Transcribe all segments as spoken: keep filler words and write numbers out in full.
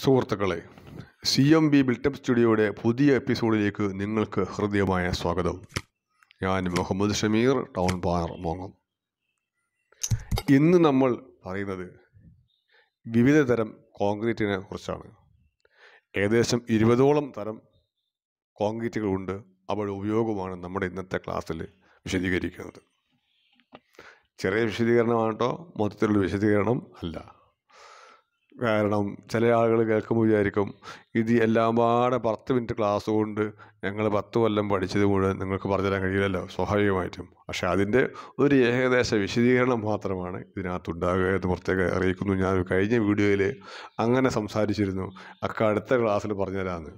സുഹൃത്തുക്കളെ, C M V built up സ്റ്റുഡിയോയുടെ പുതിയ എപ്പിസോഡിലേക്ക് നിങ്ങൾക്ക് ഹൃദ്യമായ സ്വാഗതം. ഞാൻ മുഹമ്മദ് ഷമീർ, ടൗൺ പാർ മോങ്ങം. ഇന്ന് നമ്മൾ പറയുന്നത് വിവിധ തരം കോൺക്രീറ്റിനെ കുറിച്ചാണ്. ഏകദേശം ഇരുപതോളം തരം കോൺക്രീറ്റുകളുണ്ട്. അവയുടെ ഉപയോഗമാണ് നമ്മുടെ ഇന്നത്തെ ക്ലാസ്സിൽ വിശദീകരിക്കുന്നത്. ചെറിയ വിശദീകരണമാണ് കേട്ടോ, മൊത്തത്തിലുള്ള വിശദീകരണം അല്ല. കാരണം ചില ആളുകൾ കേൾക്കുമ്പോൾ വിചാരിക്കും, ഇത് എല്ലാം പാടെ പത്ത് മിനിറ്റ് ക്ലാസ് കൊണ്ട് ഞങ്ങൾ പത്ത് കൊല്ലം പഠിച്ചത് മുഴുവൻ നിങ്ങൾക്ക് പറഞ്ഞു തരാൻ കഴിയില്ലല്ലോ, സ്വാഭാവികമായിട്ടും. പക്ഷേ അതിൻ്റെ ഒരു ഏകദേശ വിശദീകരണം മാത്രമാണ് ഇതിനകത്തുണ്ടാകുക എന്ന് പ്രത്യേകം അറിയിക്കുന്നു. ഞാൻ കഴിഞ്ഞ വീഡിയോയിൽ അങ്ങനെ സംസാരിച്ചിരുന്നു, അക്ക അടുത്ത ക്ലാസ്സിൽ പറഞ്ഞു തരാമെന്ന്.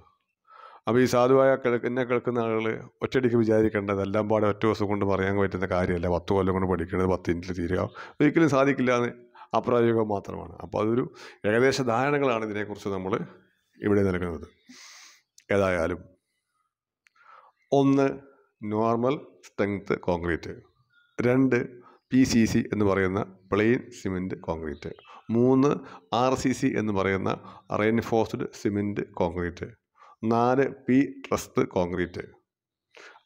അപ്പോൾ ഈ സാധുവായ എന്നെ കേൾക്കുന്ന ആളുകൾ ഒറ്റയടിക്ക് വിചാരിക്കേണ്ടത് എല്ലാം പാടെ ഒറ്റ ദിവസം കൊണ്ട് പറയാൻ പറ്റുന്ന കാര്യമല്ല. പത്ത് കൊല്ലം കൊണ്ട് പഠിക്കുന്നത് പത്ത് മിനിറ്റിൽ തീരുക ഒരിക്കലും സാധിക്കില്ല എന്ന് അപ്രായോഗികം മാത്രമാണ്. അപ്പോൾ അതൊരു ഏകദേശ ധാരണകളാണ് ഇതിനെക്കുറിച്ച് നമ്മൾ ഇവിടെ നൽകുന്നത്. ഏതായാലും ഒന്ന് നോർമൽ സ്ട്രെങ്ത് കോൺക്രീറ്റ്, രണ്ട് പി സി സി എന്ന് പറയുന്ന പ്ലെയിൻ സിമെൻറ്റ് കോൺക്രീറ്റ്, മൂന്ന് ആർ സി സി എന്ന് പറയുന്ന റെയിൻഫോഴ്സ്ഡ് സിമെൻറ്റ് കോൺക്രീറ്റ്, നാല് പി ട്രസ്ഡ് കോൺക്രീറ്റ്,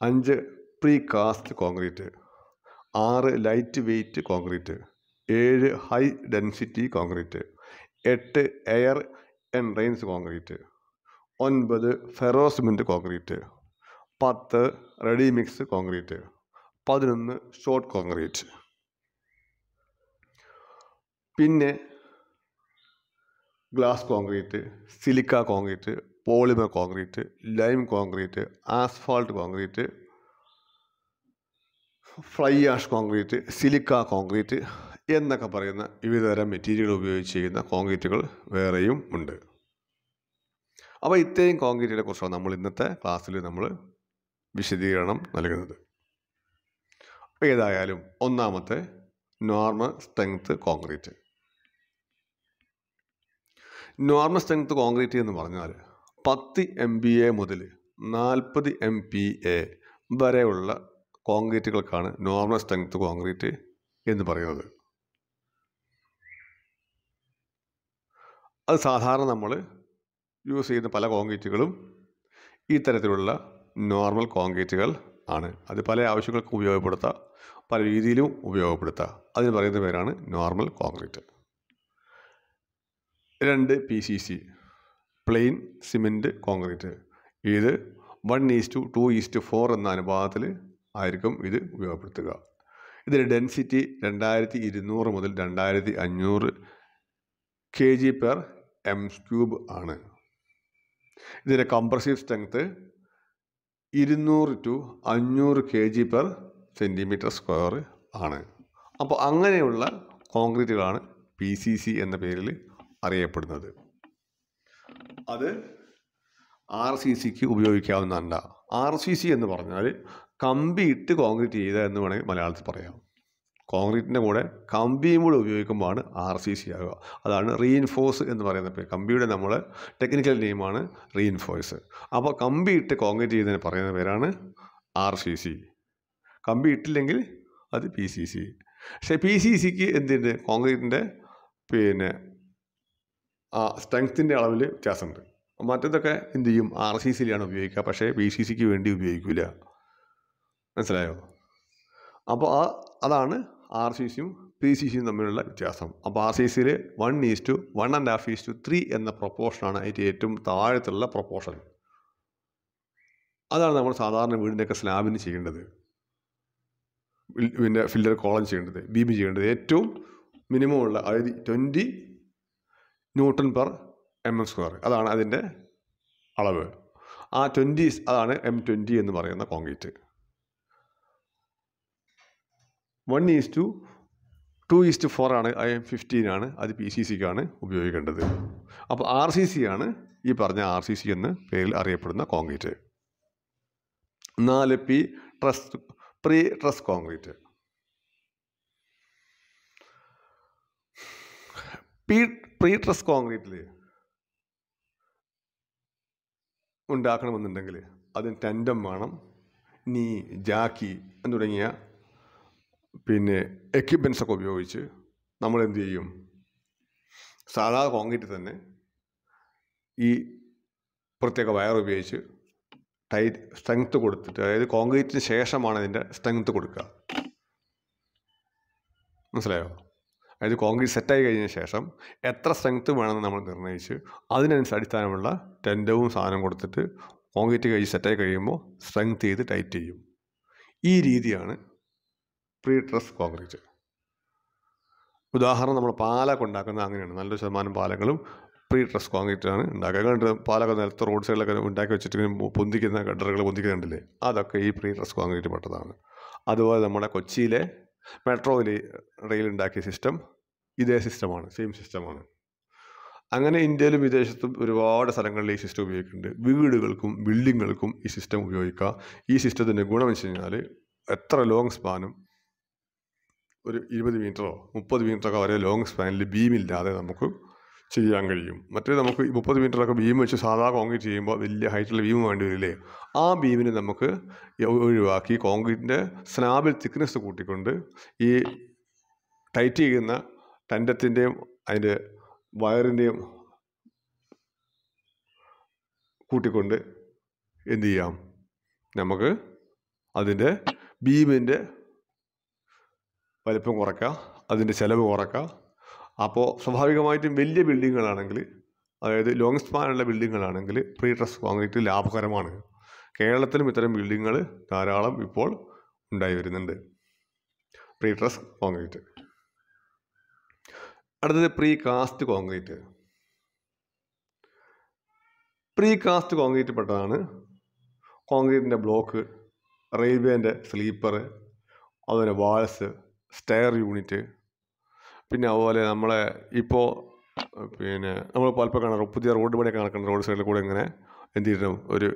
അഞ്ച് പ്രീ കാസ്റ്റ് കോൺക്രീറ്റ്, ആറ് ലൈറ്റ് വെയ്റ്റ് കോൺക്രീറ്റ്, ഏഴ് ഹൈ ഡെൻസിറ്റി കോൺക്രീറ്റ്, എട്ട് എയർ എൻട്രൻസ് കോൺക്രീറ്റ്, ഒൻപത് ഫെറോ സിമെൻറ്റ് കോൺക്രീറ്റ്, പത്ത് റെഡി മിക്സ് കോൺക്രീറ്റ്, പതിനൊന്ന് ഷോർട്ട് കോൺക്രീറ്റ്. പിന്നെ glass concrete, silica concrete, polymer concrete, lime concrete, asphalt concrete, fly ash concrete, silica concrete എന്നൊക്കെ പറയുന്ന വിവിധതരം മെറ്റീരിയലുകൾ ഉപയോഗിച്ച് ചെയ്യുന്ന കോൺക്രീറ്റുകൾ വേറെയും ഉണ്ട്. അപ്പോൾ ഇത്രയും കോൺക്രീറ്റിനെ കുറിച്ചാണ് നമ്മൾ ഇന്നത്തെ ക്ലാസ്സിൽ നമ്മൾ വിശദീകരണം നൽകുന്നത്. അപ്പോൾ ഏതായാലും ഒന്നാമത്തെ normal strength concrete. Normal strength concrete എന്ന് പറഞ്ഞാൽ പത്ത് എം പി എ മുതൽ നാൽപ്പത് എം പി എ വരെയുള്ള കോൺക്രീറ്റുകൾക്കാണ് നോർമൽ സ്ട്രെങ്ത് കോൺക്രീറ്റ് എന്ന് പറയുന്നത്. അത് സാധാരണ നമ്മൾ യൂസ് ചെയ്യുന്ന പല കോൺക്രീറ്റുകളും ഈ തരത്തിലുള്ള നോർമൽ കോൺക്രീറ്റുകൾ ആണ്. അത് പല ആവശ്യങ്ങൾക്കും ഉപയോഗപ്പെടുത്താം, പല രീതിയിലും ഉപയോഗപ്പെടുത്താം. അതിന് പറയുന്ന പേരാണ് നോർമൽ കോൺക്രീറ്റ്. രണ്ട് P C C, plain cement concrete. ഇത് one is to two is to four എന്ന അനുപാതത്തിൽ ആയിരിക്കും ഇത് ഉപയോഗപ്പെടുത്തുക. ഇതിൻ്റെ ഡെൻസിറ്റി രണ്ടായിരത്തി ഇരുന്നൂറ് മുതൽ രണ്ടായിരത്തി അഞ്ഞൂറ് K G per M cube ആണ്. ഇതിൻ്റെ കംപ്രസീവ് സ്ട്രെങ്ത്ത് ഇരുന്നൂറ് ടു അഞ്ഞൂറ് K G per centimetre square ആണ്. അപ്പോൾ അങ്ങനെയുള്ള കോൺക്രീറ്റുകളാണ് പി സി സി എന്ന പേരിൽ അറിയപ്പെടുന്നത്. അത് ആർ സി സിക്ക് ഉപയോഗിക്കാവുന്നതല്ല. ആർ സി സി എന്ന് പറഞ്ഞാൽ കമ്പി ഇട്ട് കോൺക്രീറ്റ് ചെയ്ത എന്ന് വേണമെങ്കിൽ മലയാളത്തിൽ പറയാം. കോൺക്രീറ്റിൻ്റെ കൂടെ കമ്പിയും കൂടെ ഉപയോഗിക്കുമ്പോഴാണ് ആർ സി സി ആകുക. അതാണ് റീഇൻഫോഴ്സ് എന്ന് പറയുന്ന പേര്. കമ്പിയുടെ നമ്മൾ ടെക്നിക്കൽ നെയിമാണ് റീഇൻഫോഴ്സ്. അപ്പോൾ കമ്പി ഇട്ട് കോൺക്രീറ്റ് ചെയ്യുന്നതിന് പറയുന്ന പേരാണ് ആർ സി സി. കമ്പി ഇട്ടില്ലെങ്കിൽ അത് പി സി സി. പക്ഷേ പി സി സിക്ക് എന്തുണ്ട്, കോൺക്രീറ്റിൻ്റെ പിന്നെ ആ സ്ട്രെങ്ത്തിൻ്റെ അളവിൽ വ്യത്യാസമുണ്ട്. മറ്റേതൊക്കെ എന്ത് ചെയ്യും, ആർ സി സിയിലാണ് ഉപയോഗിക്കുക, പക്ഷേ പി സി സിക്ക് വേണ്ടി ഉപയോഗിക്കില്ല. മനസ്സിലായോ? അപ്പോൾ ആ അതാണ് ആർ സി സിയും പി സി സിയും തമ്മിലുള്ള വ്യത്യാസം. അപ്പോൾ ആർ സി സിയിൽ one is to one and half is to three എന്ന പ്രൊപ്പോർഷനാണ് അതിൻ്റെ ഏറ്റവും താഴത്തുള്ള പ്രൊപ്പോർഷൻ. അതാണ് നമ്മൾ സാധാരണ വീടിൻ്റെയൊക്കെ സ്ലാബിന് ചെയ്യേണ്ടത്, പിന്നെ ഫില്ലർ കോളം ചെയ്യേണ്ടത്, ബീമി ചെയ്യേണ്ടത്. ഏറ്റവും മിനിമം ഉള്ള അതായത് twenty newton per M M square, അതാണ് അതിൻ്റെ അളവ്. ആ ട്വൻറ്റി അതാണ് എം ട്വൻറ്റി എന്ന് പറയുന്ന concrete. One is to two is to four ആണ് ഫിഫ്റ്റീൻ ആണ്, അത് പി സി സിക്കാണ് ഉപയോഗിക്കേണ്ടത്. അപ്പോൾ ആർ സി സി ആണ് ഈ പറഞ്ഞ ആർ സി സി എന്ന പേരിൽ അറിയപ്പെടുന്ന കോൺക്രീറ്റ്. നാല് P stress pre stress concrete. P pre stress കോൺക്രീറ്റിൽ ഉണ്ടാക്കണമെന്നുണ്ടെങ്കിൽ അതിന് ടെൻഡം വേണം, നീ ജാക്കി എന്ന് തുടങ്ങിയ പിന്നെ എക്യുപ്മെൻസൊക്കെ ഉപയോഗിച്ച് നമ്മളെന്ത് ചെയ്യും, സാധാ കോൺക്രീറ്റ് തന്നെ ഈ പ്രത്യേക വയർ ഉപയോഗിച്ച് ടൈറ്റ് സ്ട്രെങ്ത്ത് കൊടുത്തിട്ട്, അതായത് കോൺക്രീറ്റിന് ശേഷമാണ് ഇതിൻ്റെ സ്ട്രെങ്ത്ത് കൊടുക്കുക. മനസ്സിലായോ? അതായത് കോൺക്രീറ്റ് സെറ്റായി കഴിഞ്ഞ ശേഷം എത്ര സ്ട്രെങ്ത്ത് വേണമെന്ന് നമ്മൾ നിർണ്ണയിച്ച് അതിനനുസരിച്ച് അടിസ്ഥാനമുള്ള ടെൻഡവും സാധനം കൊടുത്തിട്ട് കോൺക്രീറ്റ് കഴിച്ച് സെറ്റായി കഴിയുമ്പോൾ സ്ട്രെങ്ത്ത് ചെയ്ത് ടൈറ്റ് ചെയ്യും. ഈ രീതിയാണ് പ്രീസ്ട്രെസ്ഡ് കോൺക്രീറ്റ്. ഉദാഹരണം, നമ്മൾ പാലൊക്കെ ഉണ്ടാക്കുന്നത് അങ്ങനെയാണ്. നല്ലൊരു ശതമാനം പാലങ്ങളും പ്രീസ്ട്രെസ്ഡ് കോൺക്രീറ്റാണ് ഉണ്ടാക്കുക. കണ്ട് പാലൊക്കെ നിലത്ത് റോഡ് സൈഡിലൊക്കെ ഉണ്ടാക്കി വെച്ചിട്ട് പൊന്തിക്കുന്ന ഗഡറുകൾ പൊന്തിക്കുന്നുണ്ടല്ലേ, അതൊക്കെ ഈ പ്രീസ്ട്രെസ്ഡ് കോൺക്രീറ്റ് പെട്ടതാണ്. അതുപോലെ നമ്മുടെ കൊച്ചിയിലെ മെട്രോയിൽ റെയിൽ ഉണ്ടാക്കിയ സിസ്റ്റം ഇതേ സിസ്റ്റമാണ്, സെയിം സിസ്റ്റമാണ്. അങ്ങനെ ഇന്ത്യയിലും വിദേശത്തും ഒരുപാട് സ്ഥലങ്ങളിൽ ഈ സിസ്റ്റം ഉപയോഗിക്കുന്നുണ്ട്. വീടുകൾക്കും ബിൽഡിങ്ങുകൾക്കും ഈ സിസ്റ്റം ഉപയോഗിക്കുക. ഈ സിസ്റ്റത്തിൻ്റെ ഗുണം വെച്ച് കഴിഞ്ഞാൽ എത്ര ലോങ് സ്പാനും, ഒരു ഇരുപത് മീറ്ററോ മുപ്പത് മീറ്ററൊക്കെ വരെ ലോങ് സ്പാനിൽ ബീമില്ലാതെ നമുക്ക് ചെയ്യാൻ കഴിയും. മറ്റേ നമുക്ക് മുപ്പത് മീറ്ററൊക്കെ ബീം വെച്ച് സാധാ കോൺക്രീറ്റ് ചെയ്യുമ്പോൾ വലിയ ഹൈറ്റുള്ള ബീം വേണ്ടി വരില്ലേ, ആ ബീമിന് നമുക്ക് ഒഴിവാക്കി കോൺക്രീറ്റിൻ്റെ സ്നാബിൽ തിക്നെസ് കൂട്ടിക്കൊണ്ട് ഈ ടൈറ്റ് ചെയ്യുന്ന ടെൻഡത്തിൻ്റെയും അതിൻ്റെ വയറിൻ്റെയും കൂട്ടിക്കൊണ്ട് എന്ത് ചെയ്യാം, നമുക്ക് അതിൻ്റെ ബീമിൻ്റെ വലിപ്പം കുറയ്ക്കാം, അതിൻ്റെ ചിലവ് കുറയ്ക്കാം. അപ്പോൾ സ്വാഭാവികമായിട്ടും വലിയ ബിൽഡിങ്ങുകളാണെങ്കിൽ, അതായത് ലോങ് സ്പാനുള്ള ബിൽഡിങ്ങുകളാണെങ്കിൽ പ്രീസ്ട്രെസ്ഡ് കോൺക്രീറ്റ് ലാഭകരമാണ്. കേരളത്തിലും ഇത്തരം ബിൽഡിങ്ങുകൾ ധാരാളം ഇപ്പോൾ ഉണ്ടായി വരുന്നുണ്ട്, പ്രീസ്ട്രെസ്ഡ് കോൺക്രീറ്റ്. അടുത്തത് pre cast concrete. Pre cast concrete പെട്ടതാണ് കോൺക്രീറ്റിൻ്റെ ബ്ലോക്ക്, റെയിൽവേൻ്റെ സ്ലീപ്പർ, അതുപോലെ വാൾസ്, സ്റ്റെയർ യൂണിറ്റ്, പിന്നെ അതുപോലെ നമ്മളെ ഇപ്പോൾ പിന്നെ നമ്മൾ പലപ്പോൾ കാണാറ് പുതിയ റോഡ് പണിയൊക്കെ നടക്കുന്ന റോഡ് സൈഡിൽ കൂടെ ഇങ്ങനെ എന്ത് ചെയ്തിട്ടും ഒരു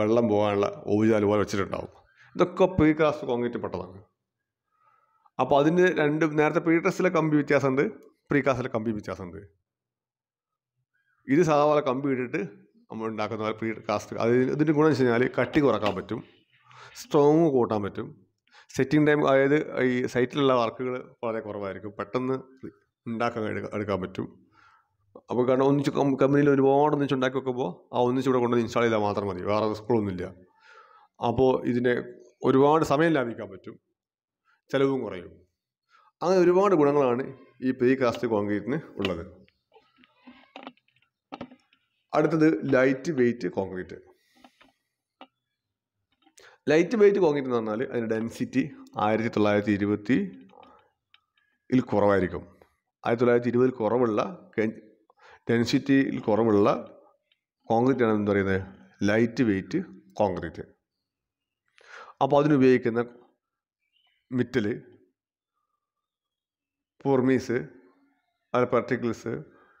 വെള്ളം പോകാനുള്ള ഓവുചാൽ പോലെ വെച്ചിട്ടുണ്ടാവും. ഇതൊക്കെ പ്രീകാസ്റ്റ് കോൺക്രീറ്റ് പെട്ടതാണ്. അപ്പോൾ അതിൻ്റെ രണ്ട്, നേരത്തെ പ്രീസ്ട്രെസ്സിലെ കമ്പി വ്യത്യാസമുണ്ട്, പ്രീകാസ്റ്റിലെ കമ്പി വ്യത്യാസമുണ്ട്. ഇത് സാധാരണ കമ്പി ഇട്ടിട്ട് നമ്മൾ ഉണ്ടാക്കുന്ന പോലെ പ്രീകാസ്റ്റ് അത് ഇതിൻ്റെ ഗുണം വെച്ച് കഴിഞ്ഞാൽ കട്ടി കുറക്കാൻ പറ്റും, സ്ട്രോങ് കൂട്ടാൻ പറ്റും, സെറ്റിംഗ് ടൈം, അതായത് ഈ സൈറ്റിലുള്ള വർക്കുകൾ വളരെ കുറവായിരിക്കും, പെട്ടെന്ന് ഉണ്ടാക്കാൻ എടുക്കാൻ പറ്റും. അപ്പോൾ കാരണം ഒന്നിച്ച് കമ്പനിയിൽ ഒരുപാട് ഒന്നിച്ച് ഉണ്ടാക്കി വെക്കുമ്പോൾ ആ ഒന്നിച്ചിവിടെ കൊണ്ടുവന്ന് ഇൻസ്റ്റാൾ ചെയ്താൽ മാത്രം മതി, വേറെ സ്കൂളൊന്നുമില്ല. അപ്പോൾ ഇതിനെ ഒരുപാട് സമയം ലാഭിക്കാൻ പറ്റും, ചിലവും കുറയും. അങ്ങനെ ഒരുപാട് ഗുണങ്ങളാണ് ഈ പ്രീകാസ്റ്റ് കോൺക്രീറ്റിന് ഉള്ളത്. അടുത്തത് light weight concrete. Light weight concrete എന്ന് പറഞ്ഞാൽ അതിൻ്റെ ഡെൻസിറ്റി ആയിരത്തി തൊള്ളായിരത്തി ഇരുപത്തിയിൽ കുറവായിരിക്കും. ആയിരത്തി തൊള്ളായിരത്തി ഇരുപതിൽ കുറവുള്ള ഡെൻസിറ്റിയിൽ കുറവുള്ള കോൺക്രീറ്റ് ആണ് എന്ന് പറയുന്നത് ലൈറ്റ് വെയ്റ്റ് കോൺക്രീറ്റ്. അപ്പോൾ അതിനുപയോഗിക്കുന്ന മെറ്റല്, പൊർമീസ്, അത് പാർട്ടിക്കിൾസ്,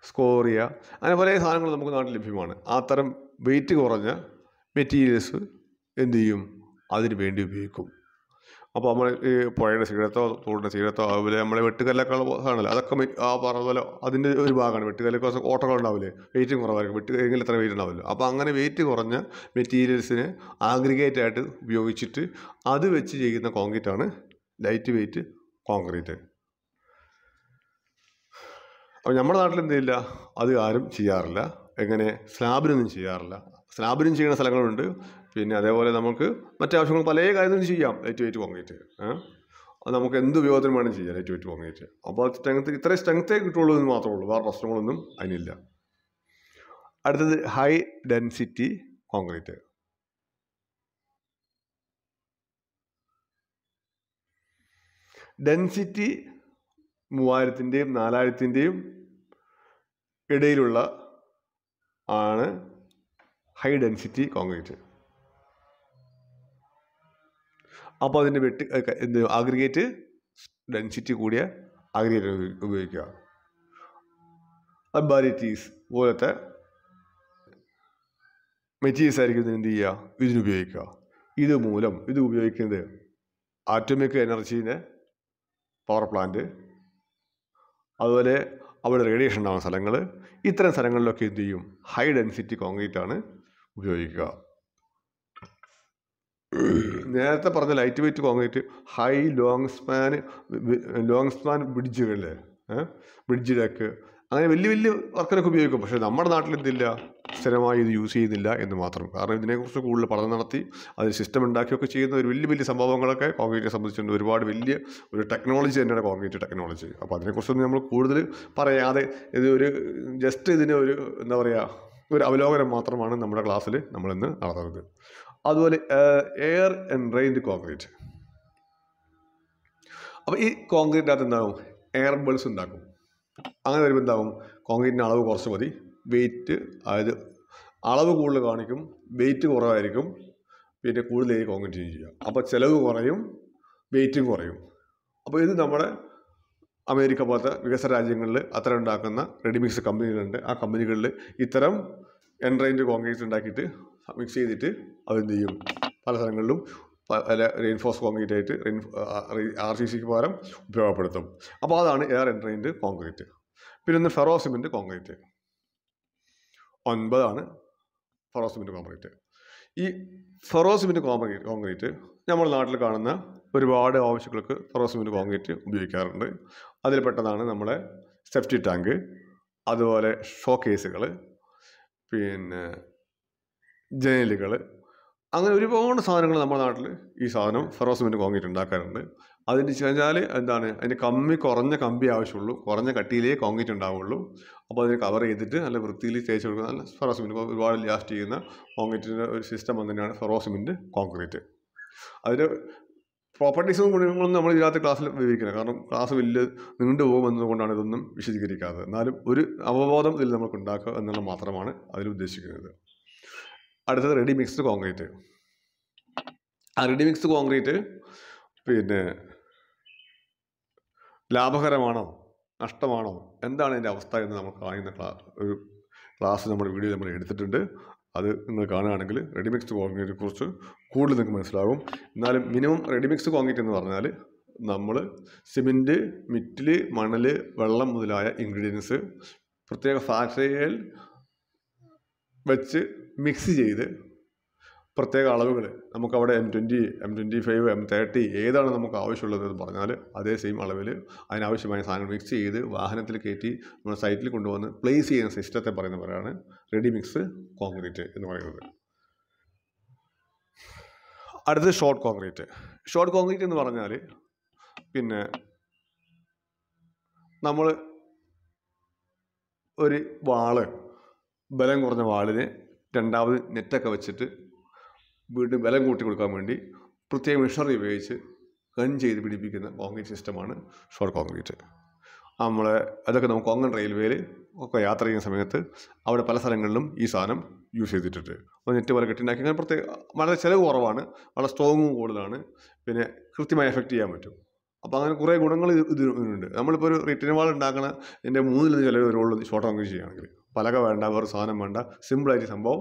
സ്കോറിയ, അങ്ങനെ പല സാധനങ്ങൾ നമുക്ക് നാട്ടിൽ ലഭ്യമാണ്. ആ തരം വെയ്റ്റ് കുറഞ്ഞ മെറ്റീരിയൽസ് എന്ത് ചെയ്യും, അതിന് വേണ്ടി ഉപയോഗിക്കും. അപ്പോൾ നമ്മൾ ഈ പുഴയുടെ സീരത്തോ തോടിൻ്റെ സീരത്തോ അതുപോലെ നമ്മളെ വെട്ടുകല്ലൊക്കെ ആണല്ലോ, അതൊക്കെ ആ പറഞ്ഞ പോലെ അതിൻ്റെ ഒരു ഭാഗമാണ്. വെട്ടുകല്ലൊക്കെ ഓട്ടകൾ ഉണ്ടാവില്ലേ, വെയിറ്റും കുറവായിരിക്കും, വെട്ട് കഴിഞ്ഞാൽ എത്ര വെയിറ്റ് ഉണ്ടാവില്ല. അപ്പോൾ അങ്ങനെ വെയിറ്റ് കുറഞ്ഞ മെറ്റീരിയൽസിനെ ആഗ്രിഗേറ്റ് ആയിട്ട് ഉപയോഗിച്ചിട്ട് അത് വെച്ച് ചെയ്യുന്ന കോൺക്രീറ്റാണ് ലൈറ്റ് വെയ്റ്റ് കോൺക്രീറ്റ്. അപ്പോൾ നമ്മുടെ നാട്ടിൽ എന്ത് ചെയ്യില്ല, അത് ആരും ചെയ്യാറില്ല. എങ്ങനെ, സ്ലാബിനൊന്നും ചെയ്യാറില്ല. സ്ലാബിനും ചെയ്യുന്ന സ്ഥലങ്ങളുണ്ട്. പിന്നെ അതേപോലെ നമുക്ക് മറ്റാവശ്യങ്ങൾ പല കാര്യത്തിനും ചെയ്യാം ലൈറ്റ് വെയ്റ്റ് കോൺക്രീറ്റ്. അത് നമുക്ക് എന്ത് ഉപയോഗത്തിന് വേണം ചെയ്യാം ലൈറ്റ് വെയ്റ്റ് കോൺക്രീറ്റ്. അപ്പോൾ സ്ട്രെങ്ത്ത്, ഇത്ര സ്ട്രെങ്ത്തേ കിട്ടുള്ളൂ എന്ന് മാത്രമേ ഉള്ളൂ, വേറെ പ്രശ്നങ്ങളൊന്നും അതിനില്ല. അടുത്തത് ഹൈ ഡെൻസിറ്റി കോൺക്രീറ്റ്. ഡെൻസിറ്റി മൂവായിരത്തിൻ്റെയും നാലായിരത്തിൻ്റെയും ഇടയിലുള്ള ആണ് ഹൈ ഡെൻസിറ്റി കോൺക്രീറ്റ്. അപ്പോൾ അതിൻ്റെ വെട്ട് എന്ത് ആഗ്രിഗേറ്റ്, ഡെൻസിറ്റി കൂടിയ ആഗ്രിഗേറ്റ് ഉപയോഗിക്കുക. അബാരിറ്റീസ് പോലത്തെ മെറ്റീരിയൽസ് ആയിരിക്കും ഇതിന് എന്ത് ചെയ്യുക, ഇതിനുപയോഗിക്കുക. ഇത് മൂലം ഇത് ഉപയോഗിക്കുന്നത് ആറ്റോമിക് എനർജീൻ്റെ പവർ പ്ലാന്റ്, അതുപോലെ അവിടെ റേഡിയേഷൻ ഉണ്ടാകുന്ന സ്ഥലങ്ങൾ, ഇത്തരം സ്ഥലങ്ങളിലൊക്കെ എന്ത് ചെയ്യും, ഹൈ ഡെൻസിറ്റി കോൺക്രീറ്റാണ് ഉപയോഗിക്കുക. നേരത്തെ പറഞ്ഞ light weight concrete high long span, long span ബ്രിഡ്ജുകളിലെ ബ്രിഡ്ജ് ഡെക്ക്, അങ്ങനെ വലിയ വലിയ വർക്കിനൊക്കെ ഉപയോഗിക്കും. പക്ഷേ നമ്മുടെ നാട്ടിലെന്തില്ല, സ്ഥിരമായി ഇത് യൂസ് ചെയ്യുന്നില്ല എന്ന് മാത്രം. കാരണം ഇതിനെക്കുറിച്ച് കൂടുതൽ പഠനം നടത്തി അതിൽ സിസ്റ്റം ഉണ്ടാക്കിയൊക്കെ ചെയ്യുന്ന ഒരു വലിയ വലിയ സംഭവങ്ങളൊക്കെ കോൺക്രീറ്റിനെ സംബന്ധിച്ചുകൊണ്ട് ഒരുപാട് വലിയ ഒരു ടെക്നോളജി തന്നെയാണ് കോൺക്രീറ്റ് ടെക്നോളജി. അപ്പോൾ അതിനെക്കുറിച്ചൊന്നും നമ്മൾ കൂടുതൽ പറയാതെ ഇത് ഒരു ജസ്റ്റ് ഇതിന് ഒരു എന്താ പറയുക ഒരു അവലോകനം മാത്രമാണ് നമ്മുടെ ക്ലാസ്സിൽ നമ്മളിന്ന് നടത്തുന്നത്. അതുപോലെ എയർ ആൻഡ് റെയിൻ കോൺക്രീറ്റ്. അപ്പോൾ ഈ കോൺക്രീറ്റിനകത്ത് എന്താകും എയർ ബബിൾസ് ഉണ്ടാക്കും. അങ്ങനെ വരുമ്പോൾ എന്താകും കോൺക്രീറ്റിൻ്റെ അളവ് കുറച്ച് മതി, വെയിറ്റ് അതായത് അളവ് കൂടുതൽ കാണിക്കും, വെയിറ്റ് കുറവായിരിക്കും, പിന്നെ കൂടുതൽ കോൺക്രീറ്റ് ചെയ്യാം. അപ്പോൾ ചിലവ് കുറയും, വെയിറ്റും കുറയും. അപ്പോൾ ഇത് നമ്മുടെ അമേരിക്ക പോലത്തെ വികസന രാജ്യങ്ങളിൽ അത്തരം ഉണ്ടാക്കുന്ന റെഡിമിക്സ് കമ്പനികളുണ്ട്. ആ കമ്പനികളിൽ ഇത്തരം എൻറൈൻഡ് കോൺക്രീറ്റ് ഉണ്ടാക്കിയിട്ട് മിക്സ് ചെയ്തിട്ട് അതെന്ത് ചെയ്യും, പല സ്ഥലങ്ങളിലും പല റെയിൻഫോഴ്സ് കോൺക്രീറ്റ് ആയിട്ട് റെയിൻ ആർ സി സിക്ക് പകരം ഉപയോഗപ്പെടുത്തും. അപ്പോൾ അതാണ് എയർ എൻറൈൻഡ് കോൺക്രീറ്റ്. പിന്നെ ഒന്ന് ഫെറോ സിമെൻറ്റ് കോൺക്രീറ്റ്. ഒൻപതാണ് ഫെറോ സിമെൻറ്റ് കോൺക്രീറ്റ്. ഈ ഫെറോ സിമെൻറ്റ് കോൺക്രീറ്റ് കോൺക്രീറ്റ് നമ്മുടെ നാട്ടിൽ കാണുന്ന ഒരുപാട് ആവശ്യങ്ങൾക്ക് ഫെറോ സിമെൻറ്റ് കോൺക്രീറ്റ് ഉപയോഗിക്കാറുണ്ട്. അതിൽ പെട്ടതാണ് നമ്മുടെ സെഫ്റ്റി ടാങ്ക്, അതുപോലെ ഷോ കേസുകൾ, പിന്നെ ജനലുകൾ, അങ്ങനെ ഒരുപാട് സാധനങ്ങൾ നമ്മുടെ നാട്ടിൽ ഈ സാധനം ഫെറോ സിമെൻറ്റ് കോൺക്രീറ്റ് ഉണ്ടാക്കാറുണ്ട്. അതിന് വെച്ചാൽ എന്താണ് അതിന് കമ്മി കുറഞ്ഞ കമ്പി ആവശ്യമുള്ളൂ, കുറഞ്ഞ കട്ടിയിലേ കോൺക്രീറ്റ് ഉണ്ടാവുള്ളൂ. അപ്പോൾ അതിന് കവർ ചെയ്തിട്ട് നല്ല വൃത്തിയിൽ തേച്ച് കൊടുക്കുന്ന നല്ല ഫെറോ സിമെൻറ്റ് ഒരുപാട് ലാസ്റ്റ് ചെയ്യുന്ന കോൺക്രീറ്റിൻ്റെ ഒരു സിസ്റ്റം തന്നെയാണ് ഫെറോ സിമെൻറ്റ് കോൺക്രീറ്റ്. അതിൻ്റെ പ്രോപ്പർട്ടീസും ഗുണങ്ങളും നമ്മൾ ഇതിനകത്ത് ക്ലാസ്സിൽ വിവരിക്കണം, കാരണം ക്ലാസ് വലിയ നീണ്ടു പോകുമെന്നതുകൊണ്ടാണ് ഇതൊന്നും വിശദീകരിക്കാത്തത്. എന്നാലും ഒരു അവബോധം ഇതിൽ നമുക്ക് ഉണ്ടാക്കുക എന്നുള്ള മാത്രമാണ് അതിൽ ഉദ്ദേശിക്കുന്നത്. അടുത്തത് റെഡി മിക്സ്ഡ് കോൺക്രീറ്റ്. ആ റെഡി മിക്സ്ഡ് കോൺക്രീറ്റ് പിന്നെ ലാഭകരമാണോ നഷ്ടമാണോ എന്താണ് അതിൻ്റെ അവസ്ഥ എന്ന് നമ്മൾ കാണുന്ന ക്ലാ ഒരു ക്ലാസ് നമ്മുടെ വീഡിയോ നമ്മൾ എടുത്തിട്ടുണ്ട്. അത് നിങ്ങൾ കാണുകയാണെങ്കിൽ റെഡിമിക്സ് കോൺക്രീറ്റിനെ കുറിച്ച് കൂടുതൽ നിങ്ങൾക്ക് മനസ്സിലാകും. എന്നാലും മിനിമം റെഡിമിക്സ് കോൺക്രീറ്റ് എന്ന് പറഞ്ഞാൽ നമ്മൾ സിമെൻറ്റ്, മിറ്റിൽ, മണൽ, വെള്ളം മുതലായ ഇൻഗ്രീഡിയൻസ് പ്രത്യേക ഫാക്ടറിയിൽ വെച്ച് മിക്സ് ചെയ്ത് പ്രത്യേക അളവുകൾ നമുക്കവിടെ M twenty M twenty five M thirty ഏതാണ് നമുക്ക് ആവശ്യമുള്ളതെന്ന് പറഞ്ഞാൽ അതേ സെയിം അളവിൽ അതിനാവശ്യമായ സാധനങ്ങൾ മിക്സ് ചെയ്ത് വാഹനത്തിൽ കയറ്റി നമ്മൾ സൈറ്റിൽ കൊണ്ടുവന്ന് പ്ലേസ് ചെയ്യുന്ന സിസ്റ്റത്തെ പറയുന്നവരാണ് റെഡി മിക്സ് കോൺക്രീറ്റ് എന്ന് പറയുന്നത്. അടുത്തത് ഷോർട്ട് കോൺക്രീറ്റ്. ഷോർട്ട് കോൺക്രീറ്റ് എന്ന് പറഞ്ഞാൽ പിന്നെ നമ്മൾ ഒരു വാള്, ബലം കുറഞ്ഞ വാളിന് രണ്ടാമത് നെറ്റൊക്കെ വെച്ചിട്ട് വീണ്ടും ബലം കൂട്ടി കൊടുക്കാൻ വേണ്ടി പ്രത്യേക മെഷീനറി ഉപയോഗിച്ച് കൺ ചെയ്ത് പിടിപ്പിക്കുന്ന കോൺക്രീറ്റ് സിസ്റ്റമാണ് ഷോർട്ട് കോൺക്രീറ്റ്. നമ്മൾ അതൊക്കെ നമുക്ക് കൊങ്കൺ റെയിൽവേയിൽ ഒക്കെ യാത്ര ചെയ്യുന്ന സമയത്ത് അവിടെ പല സ്ഥലങ്ങളിലും ഈ സാധനം യൂസ് ചെയ്തിട്ടുണ്ട്. അപ്പോൾ നെറ്റ് പോലെ കെട്ടിണ്ടാക്കി അങ്ങനെ പ്രത്യേക വളരെ ചിലവ് കുറവാണ്, വളരെ സ്ട്രോങ്ങും കൂടുതലാണ്, പിന്നെ കൃത്യമായി എഫക്റ്റ് ചെയ്യാൻ പറ്റും. അപ്പോൾ അങ്ങനെ കുറേ ഗുണങ്ങൾ ഇതിനുണ്ട്. നമ്മളിപ്പോൾ ഒരു റിട്ടേൺ വാൾ ഉണ്ടാക്കണ എൻ്റെ മൂന്നിലൊന്ന് ചിലവ് വരുള്ളൂ ഷോർട്ട് കോൺക്രീറ്റ് ചെയ്യുകയാണെങ്കിൽ. പലക വേണ്ട, വേറെ സാധനം വേണ്ട, സിമ്പിളായിട്ട് സംഭവം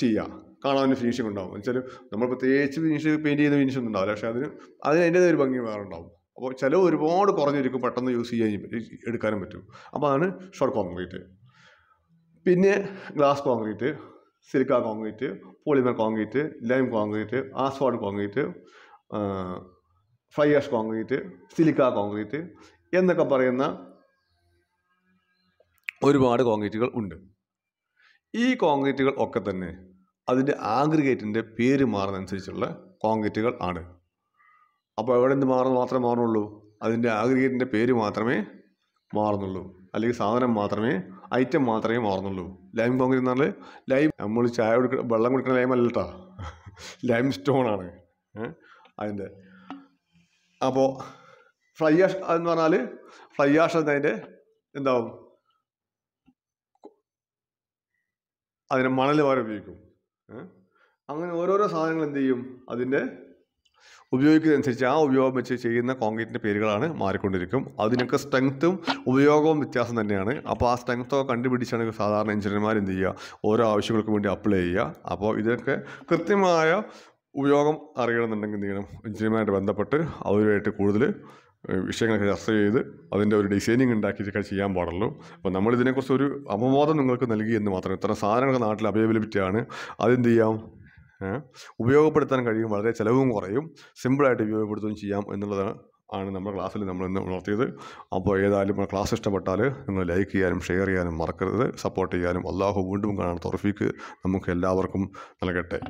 ചെയ്യാം. കാണാൻ ഫിനിഷിംഗ് ഉണ്ടാവും. എന്ന് വെച്ചാൽ നമ്മൾ പ്രത്യേകിച്ച് ഫിനിഷ് പെയിൻറ്റ് ചെയ്യുന്ന ഫിനിഷ് ഒന്നും ഉണ്ടാവില്ല, പക്ഷേ അതിന് അതിന് അതിൻ്റേതൊരു ഭംഗി വേറെ ഉണ്ടാവും. അപ്പോൾ ചിലവ് ഒരുപാട് കുറഞ്ഞിരിക്കും, പെട്ടെന്ന് യൂസ് ചെയ്യാൻ എടുക്കാനും പറ്റും. അപ്പോൾ അതാണ് ഷോർട്ട് കോൺക്രീറ്റ്. പിന്നെ glass concrete, silica concrete, polymer concrete, lime concrete, asphalt concrete, fly ash concrete, silica concrete എന്നൊക്കെ പറയുന്ന ഒരുപാട് കോൺക്രീറ്റുകൾ ഉണ്ട്. ഈ കോൺക്രീറ്റുകൾ ഒക്കെ തന്നെ അതിൻ്റെ ആഗ്രിഗേറ്റിൻ്റെ പേര് മാറുന്നതനുസരിച്ചുള്ള കോൺക്രീറ്റുകൾ ആണ്. അപ്പോൾ എവിടെ നിന്ന് മാറുന്ന മാത്രമേ മാറുന്നുള്ളൂ, അതിൻ്റെ ആഗ്രിഗേറ്റിൻ്റെ പേര് മാത്രമേ മാറുന്നുള്ളൂ, അല്ലെങ്കിൽ സാധനം മാത്രമേ ഐറ്റം മാത്രമേ മാറുന്നുള്ളൂ. ലൈം കോൺക്രീറ്റ് എന്ന് പറഞ്ഞാൽ ലൈം നമ്മൾ ചായ കുടിക്കുന്ന വെള്ളം കുടിക്കുന്ന ലൈം അല്ല കേട്ടോ, ലൈം സ്റ്റോണാണ് അതിൻ്റെ. അപ്പോൾ ഫ്ലൈ ആഷ് എന്ന് പറഞ്ഞാൽ ഫ്ലൈ ആഷ് എന്നതിൻ്റെ എന്താവും അതിനെ മണൽ വരെ ഉപയോഗിക്കും. അങ്ങനെ ഓരോരോ സാധനങ്ങൾ എന്ത് ചെയ്യും അതിൻ്റെ ഉപയോഗിക്കുന്നതനുസരിച്ച് ആ ഉപയോഗം വെച്ച് ചെയ്യുന്ന കോൺക്രീറ്റിൻ്റെ പേരുകളാണ് മാറിക്കൊണ്ടിരിക്കും. അതിനൊക്കെ സ്ട്രെങ്ത്തും ഉപയോഗവും വ്യത്യാസം തന്നെയാണ്. അപ്പോൾ ആ സ്ട്രെങ്ത്തൊക്കെ കണ്ടുപിടിച്ചാണ് സാധാരണ എഞ്ചിനീയർമാർ എന്ത് ചെയ്യുക, ഓരോ ആവശ്യങ്ങൾക്കും വേണ്ടി അപ്ലൈ ചെയ്യുക. അപ്പോൾ ഇതൊക്കെ കൃത്യമായ ഉപയോഗം അറിയണമെന്നുണ്ടെങ്കിൽ എന്ത് ചെയ്യണം, എഞ്ചിനീയർമാരുമായിട്ട് ബന്ധപ്പെട്ട് അവരുമായിട്ട് കൂടുതൽ വിഷയങ്ങളൊക്കെ ചർച്ച ചെയ്ത് അതിൻ്റെ ഒരു ഡിസൈനിങ് ഉണ്ടാക്കിയിട്ടൊക്കെ ചെയ്യാൻ പാടുള്ളൂ. അപ്പോൾ നമ്മളിതിനെക്കുറിച്ച് ഒരു അവബോധം നിങ്ങൾക്ക് നൽകി എന്ന് മാത്രം. ഇത്തരം സാധനങ്ങൾ നാട്ടിൽ അവൈലബിലിറ്റി ആണ്, അതെന്ത് ചെയ്യാം ഉപയോഗപ്പെടുത്താൻ കഴിയും, വളരെ ചിലവും കുറയും, സിമ്പിളായിട്ട് ഉപയോഗപ്പെടുത്തുകയും ചെയ്യാം എന്നുള്ളതാണ് ആണ് നമ്മുടെ ക്ലാസ്സിൽ നമ്മൾ ഇന്ന് ഉണർത്തിയത്. അപ്പോൾ ഏതായാലും ക്ലാസ് ഇഷ്ടപ്പെട്ടാൽ ഒന്ന് ലൈക്ക് ചെയ്യാനും ഷെയർ ചെയ്യാനും മറക്കരുത്. സപ്പോർട്ട് ചെയ്യാനും അള്ളാഹു വീണ്ടും കാണാൻ തൗഫീക്ക് നമുക്ക് എല്ലാവർക്കും നൽകട്ടെ.